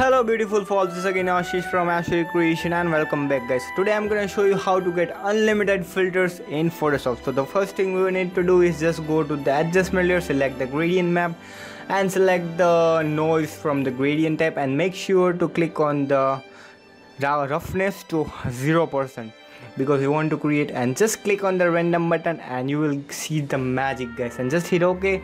Hello beautiful folks, this is again Ashish from Ashvir Creation and welcome back guys. Today I'm gonna show you how to get unlimited filters in Photoshop. So the first thing we need to do is just go to the adjustment layer, select the gradient map and select the noise from the gradient tab and make sure to click on the roughness to 0% because you want to create, and just click on the random button and you will see the magic guys, and just hit OK.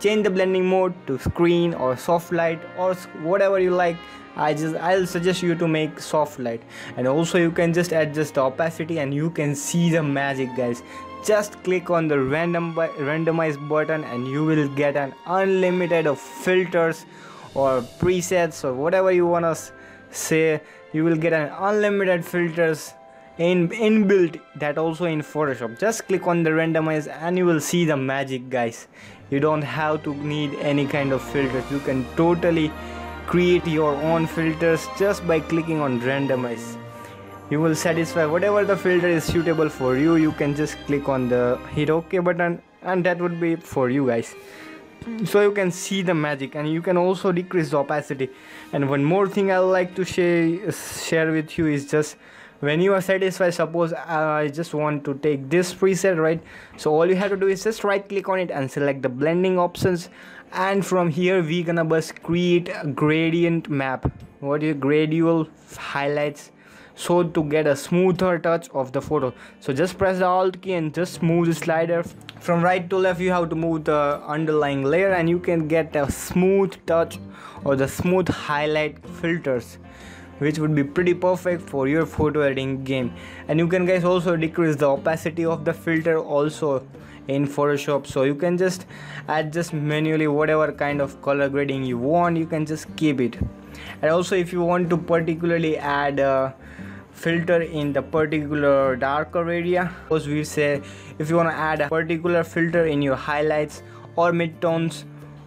Change the blending mode to screen or soft light or whatever you like. I'll suggest you to make soft light, and also you can just adjust the opacity and you can see the magic guys. Just click on the randomize button and you will get an unlimited of filters or presets or whatever you wanna say. You will get an unlimited filters inbuilt, that also in Photoshop. Just click on the randomize and you will see the magic guys. You don't have to need any kind of filters. You can totally create your own filters just by clicking on randomize. You will satisfy whatever the filter is suitable for you. You can just click on the hit OK button and that would be it for you guys. So you can see the magic, and you can also decrease the opacity. And one more thing I like to share with you is just when you are satisfied, suppose I just want to take this preset, right? So all you have to do is just right click on it and select the blending options, and from here we gonna just create a gradient map, what is gradual highlights, so to get a smoother touch of the photo. So just press the alt key and just move the slider from right to left. You have to move the underlying layer and you can get a smooth touch or the smooth highlight filters, which would be pretty perfect for your photo editing game. And you can guys also decrease the opacity of the filter also in Photoshop, so you can just adjust manually whatever kind of color grading you want. You can just keep it. And also if you want to particularly add a filter in the particular darker area, suppose we say if you want to add a particular filter in your highlights or midtones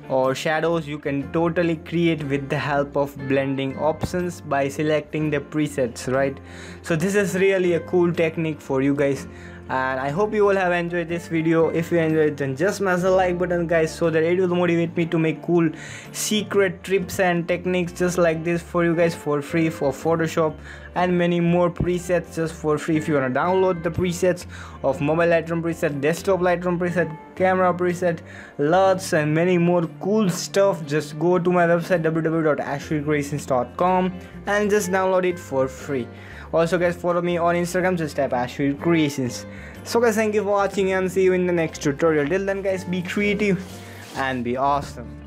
or shadows, you can totally create with the help of blending options by selecting the presets, right? So this is really a cool technique for you guys, and I hope you all have enjoyed this video. If you enjoyed it, then just smash the like button guys, so that it will motivate me to make cool secret tips and techniques just like this for you guys for free for Photoshop, and many more presets just for free. If you want to download the presets of mobile Lightroom preset, desktop Lightroom preset, camera preset, LUTs and many more cool stuff, just go to my website www.ashvircreations.com and just download it for free. Also guys, follow me on Instagram, just type Ashvir Creations. So guys, thank you for watching and see you in the next tutorial. Till then guys, be creative and be awesome.